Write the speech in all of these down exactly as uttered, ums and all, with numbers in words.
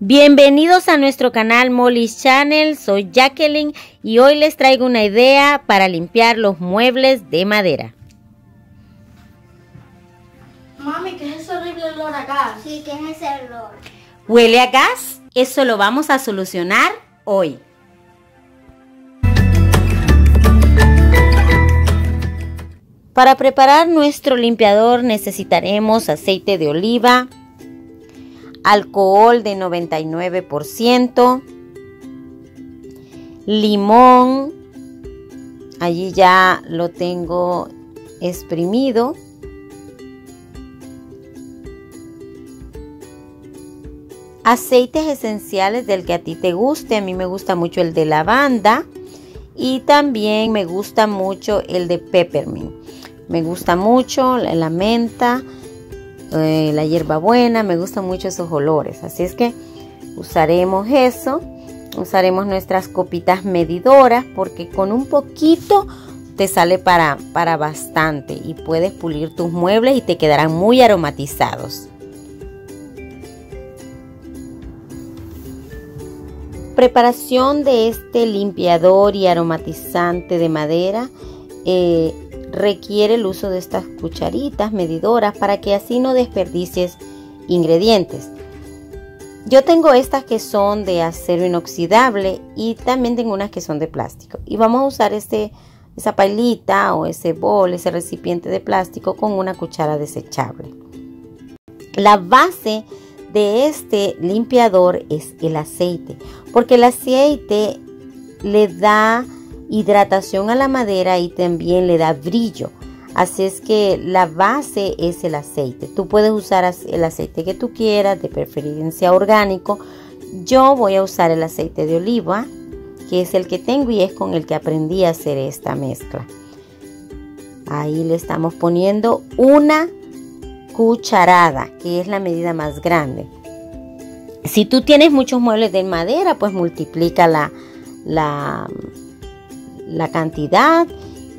Bienvenidos a nuestro canal MOLI'S Channel, soy Jacqueline y hoy les traigo una idea para limpiar los muebles de madera. Mami, ¿qué es ese horrible olor a gas? Sí, ¿qué es ese olor? ¿Huele a gas? Eso lo vamos a solucionar hoy. Para preparar nuestro limpiador necesitaremos aceite de oliva, alcohol de noventa y nueve por ciento, limón, allí ya lo tengo exprimido, aceites esenciales del que a ti te guste, a mí me gusta mucho el de lavanda y también me gusta mucho el de peppermint, me gusta mucho la menta, Eh, la hierbabuena, me gustan mucho esos olores, así es que usaremos eso, usaremos nuestras copitas medidoras porque con un poquito te sale para, para bastante y puedes pulir tus muebles y te quedarán muy aromatizados. Preparación de este limpiador y aromatizante de madera eh, requiere el uso de estas cucharitas medidoras para que así no desperdicies ingredientes. Yo tengo estas que son de acero inoxidable y también tengo unas que son de plástico. Y vamos a usar ese, esa palita o ese bol, ese recipiente de plástico con una cuchara desechable. La base de este limpiador es el aceite, porque el aceite le da hidratación a la madera y también le da brillo, así es que la base es el aceite. Tú puedes usar el aceite que tú quieras, de preferencia orgánico. Yo voy a usar el aceite de oliva, que es el que tengo y es con el que aprendí a hacer esta mezcla. Ahí le estamos poniendo una cucharada, que es la medida más grande. Si tú tienes muchos muebles de madera, pues multiplica la, la la cantidad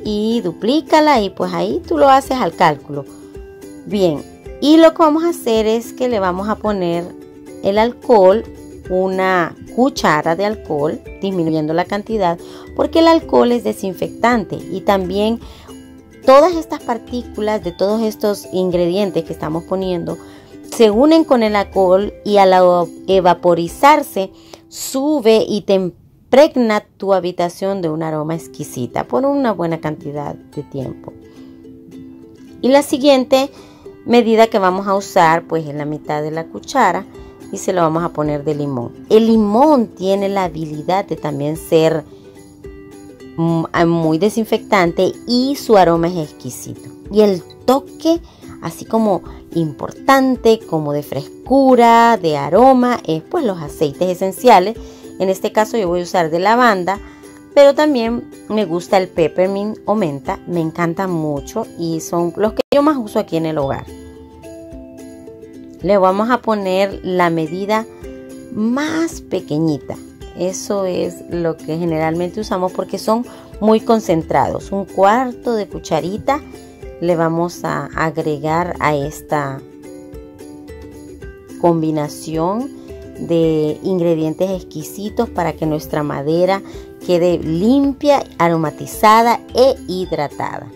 y duplícala y pues ahí tú lo haces al cálculo. Bien, y lo que vamos a hacer es que le vamos a poner el alcohol, una cuchara de alcohol, disminuyendo la cantidad, porque el alcohol es desinfectante y también todas estas partículas de todos estos ingredientes que estamos poniendo se unen con el alcohol y al evaporizarse sube y te impregna tu habitación de un aroma exquisita por una buena cantidad de tiempo. Y la siguiente medida que vamos a usar pues es la mitad de la cuchara y se lo vamos a poner de limón. El limón tiene la habilidad de también ser muy desinfectante y su aroma es exquisito. Y el toque así como importante, como de frescura, de aroma, es pues los aceites esenciales. En este caso yo voy a usar de lavanda, pero también me gusta el peppermint o menta, me encanta mucho y son los que yo más uso aquí en el hogar. Le vamos a poner la medida más pequeñita, eso es lo que generalmente usamos porque son muy concentrados. Un cuarto de cucharita le vamos a agregar a esta combinación de ingredientes exquisitos para que nuestra madera quede limpia, aromatizada e hidratada.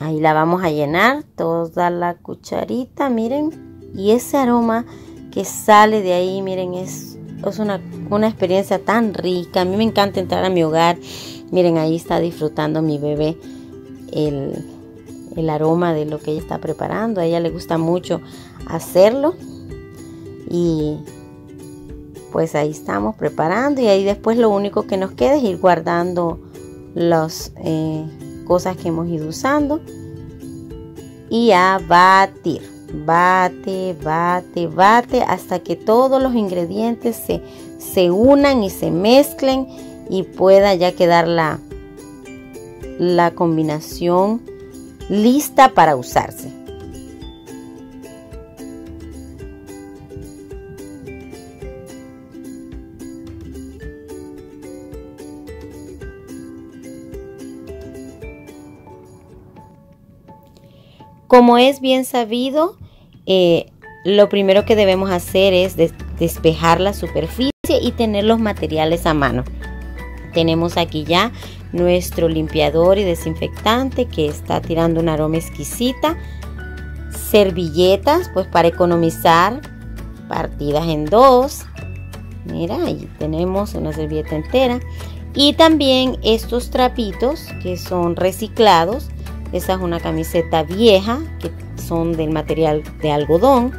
Ahí la vamos a llenar toda la cucharita, miren, y ese aroma que sale de ahí, miren, es, es una, una experiencia tan rica. A mí me encanta entrar a mi hogar, miren, ahí está disfrutando mi bebé el el aroma de lo que ella está preparando. A ella le gusta mucho hacerlo y pues ahí estamos preparando y ahí después lo único que nos queda es ir guardando las eh, cosas que hemos ido usando y a batir, bate, bate, bate hasta que todos los ingredientes se, se unan y se mezclen y pueda ya quedar la, la combinación lista para usarse. Como es bien sabido, eh, lo primero que debemos hacer es des- despejar la superficie y tener los materiales a mano. Tenemos aquí ya nuestro limpiador y desinfectante que está tirando un aroma exquisita. Servilletas, pues para economizar, partidas en dos. Mira, ahí tenemos una servilleta entera. Y también estos trapitos que son reciclados. Esa es una camiseta vieja que son del material de algodón.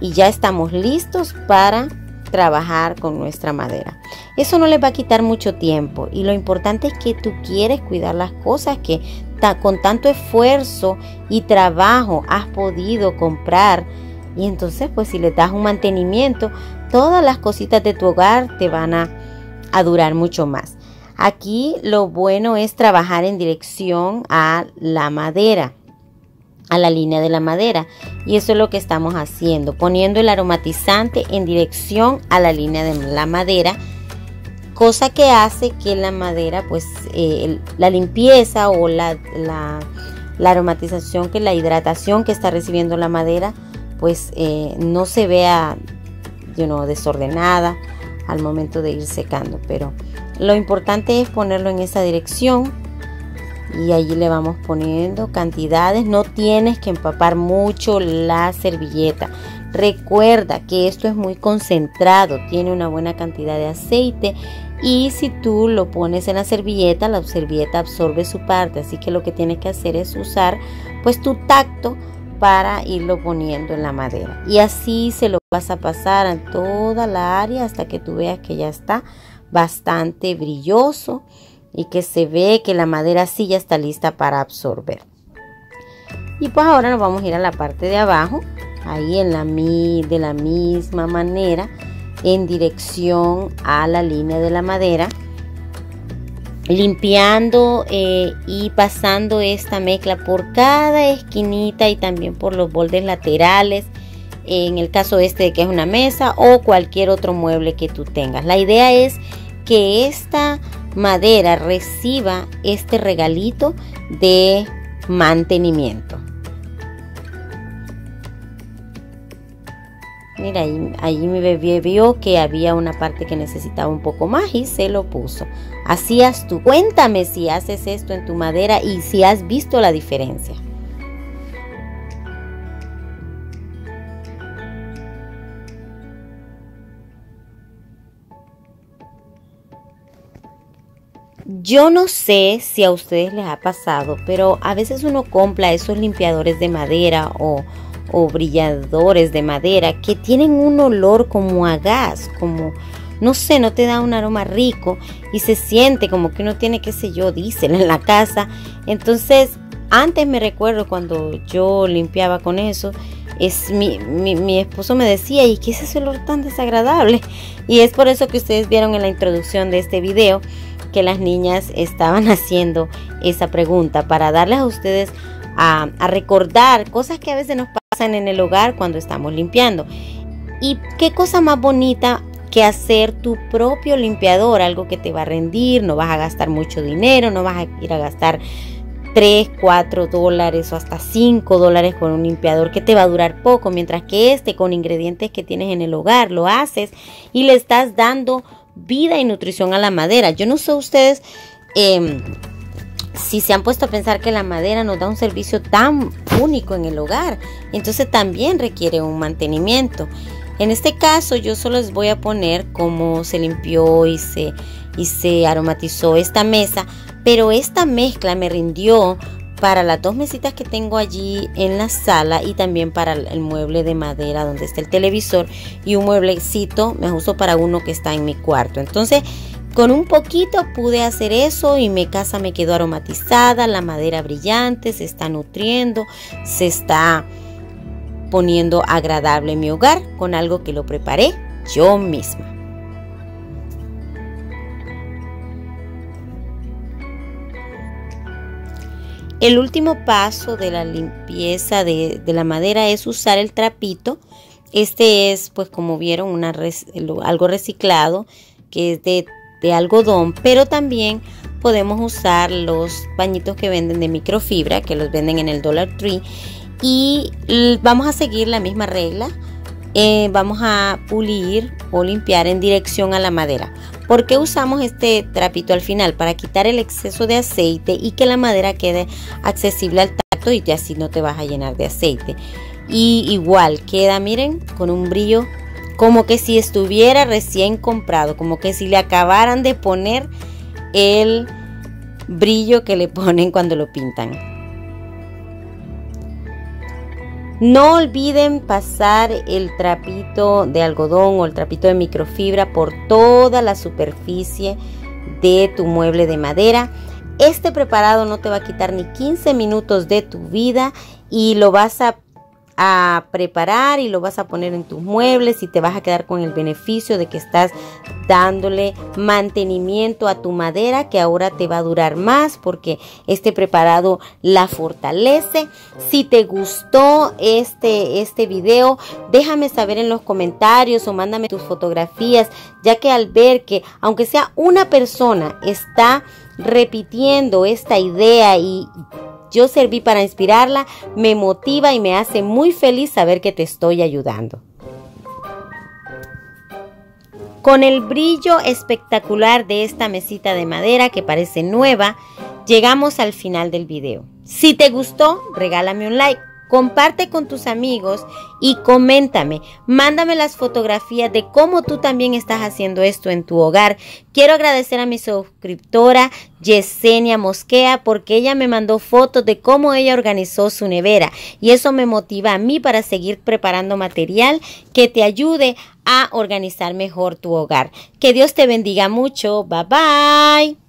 Y ya estamos listos para trabajar con nuestra madera. Eso no les va a quitar mucho tiempo, y lo importante es que tú quieres cuidar las cosas que ta, con tanto esfuerzo y trabajo has podido comprar, y entonces pues si le das un mantenimiento, todas las cositas de tu hogar te van a, a durar mucho más. Aquí lo bueno es trabajar en dirección a la madera, a la línea de la madera, y eso es lo que estamos haciendo, poniendo el aromatizante en dirección a la línea de la madera, cosa que hace que la madera pues eh, la limpieza o la, la, la aromatización, que la hidratación que está recibiendo la madera pues eh, no se vea you know, desordenada al momento de ir secando. Pero lo importante es ponerlo en esa dirección. Y allí le vamos poniendo cantidades. No tienes que empapar mucho la servilleta. Recuerda que esto es muy concentrado, tiene una buena cantidad de aceite, y si tú lo pones en la servilleta, la servilleta absorbe su parte. Así que lo que tienes que hacer es usar pues tu tacto para irlo poniendo en la madera. Y así se lo vas a pasar a toda la área hasta que tú veas que ya está bastante brilloso y que se ve que la madera sí ya está lista para absorber. Y pues ahora nos vamos a ir a la parte de abajo, ahí en la, de la misma manera, en dirección a la línea de la madera, limpiando eh, y pasando esta mezcla por cada esquinita y también por los bordes laterales, en el caso este de que es una mesa o cualquier otro mueble que tú tengas. La idea es que esta madera reciba este regalito de mantenimiento. Mira, ahí, ahí mi bebé vio que había una parte que necesitaba un poco más y se lo puso. Así haz tú. Cuéntame si haces esto en tu madera y si has visto la diferencia. Yo no sé si a ustedes les ha pasado, pero a veces uno compra esos limpiadores de madera o, o brilladores de madera que tienen un olor como a gas, como, no sé, no te da un aroma rico y se siente como que uno tiene, qué sé yo, diésel en la casa. Entonces, antes me recuerdo cuando yo limpiaba con eso, es mi, mi, mi esposo me decía, ¿y qué es ese olor tan desagradable? Y es por eso que ustedes vieron en la introducción de este video que las niñas estaban haciendo esa pregunta, para darles a ustedes a, a recordar cosas que a veces nos pasan en el hogar cuando estamos limpiando. Y qué cosa más bonita que hacer tu propio limpiador, algo que te va a rendir, no vas a gastar mucho dinero, no vas a ir a gastar tres, cuatro dólares o hasta cinco dólares con un limpiador que te va a durar poco, mientras que este, con ingredientes que tienes en el hogar, lo haces y le estás dando vida y nutrición a la madera. Yo no sé ustedes eh, si se han puesto a pensar que la madera nos da un servicio tan único en el hogar, entonces también requiere un mantenimiento. En este caso yo solo les voy a poner cómo se limpió y se, y se aromatizó esta mesa, pero esta mezcla me rindió para las dos mesitas que tengo allí en la sala, y también para el mueble de madera donde está el televisor, y un mueblecito me uso para uno que está en mi cuarto. Entonces con un poquito pude hacer eso y mi casa me quedó aromatizada, la madera brillante, se está nutriendo, se está poniendo agradable en mi hogar con algo que lo preparé yo misma. El último paso de la limpieza de, de la madera es usar el trapito. Este es, pues como vieron, una res, algo reciclado que es de, de algodón, pero también podemos usar los pañitos que venden de microfibra, que los venden en el Dollar Tree, y vamos a seguir la misma regla. Eh, vamos a pulir o limpiar en dirección a la madera. ¿Por qué usamos este trapito al final? Para quitar el exceso de aceite y que la madera quede accesible al tacto y así no te vas a llenar de aceite. Y igual queda, miren, con un brillo como que si estuviera recién comprado, como que si le acabaran de poner el brillo que le ponen cuando lo pintan. No olviden pasar el trapito de algodón o el trapito de microfibra por toda la superficie de tu mueble de madera. Este preparado no te va a quitar ni quince minutos de tu vida y lo vas a, a preparar y lo vas a poner en tus muebles y te vas a quedar con el beneficio de que estás dándole mantenimiento a tu madera, que ahora te va a durar más porque este preparado la fortalece. Si te gustó este, este video, déjame saber en los comentarios o mándame tus fotografías, ya que al ver que aunque sea una persona está repitiendo esta idea y yo serví para inspirarla, me motiva y me hace muy feliz saber que te estoy ayudando. Con el brillo espectacular de esta mesita de madera que parece nueva, llegamos al final del video. Si te gustó, regálame un like, comparte con tus amigos y coméntame. Mándame las fotografías de cómo tú también estás haciendo esto en tu hogar. Quiero agradecer a mi suscriptora Yesenia Mosquera porque ella me mandó fotos de cómo ella organizó su nevera y eso me motiva a mí para seguir preparando material que te ayude a... a organizar mejor tu hogar. Que Dios te bendiga mucho. Bye bye.